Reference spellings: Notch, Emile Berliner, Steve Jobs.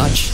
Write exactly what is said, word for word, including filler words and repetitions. Notch.